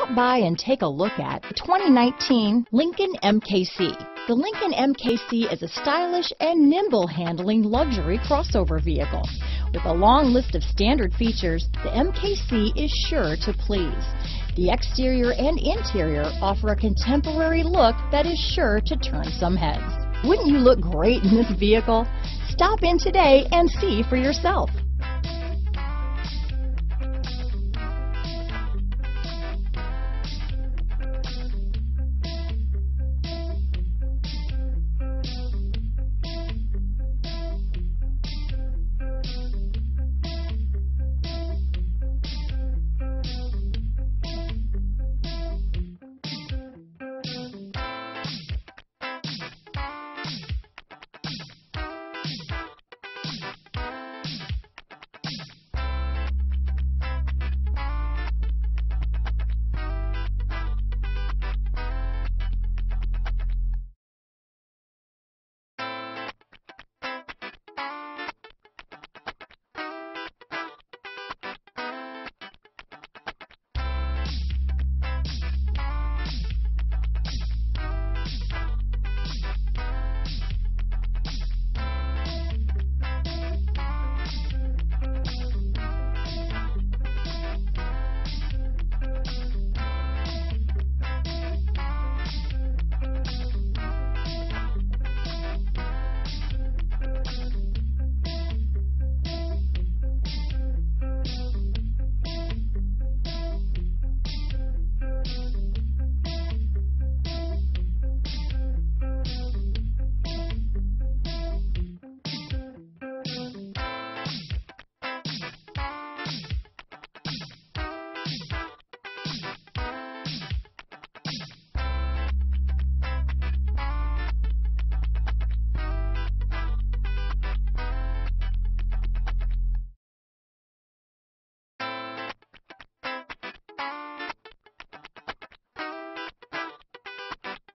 Stop by and take a look at the 2019 Lincoln MKC. The Lincoln MKC is a stylish and nimble-handling luxury crossover vehicle. With a long list of standard features, the MKC is sure to please. The exterior and interior offer a contemporary look that is sure to turn some heads. Wouldn't you look great in this vehicle? Stop in today and see for yourself.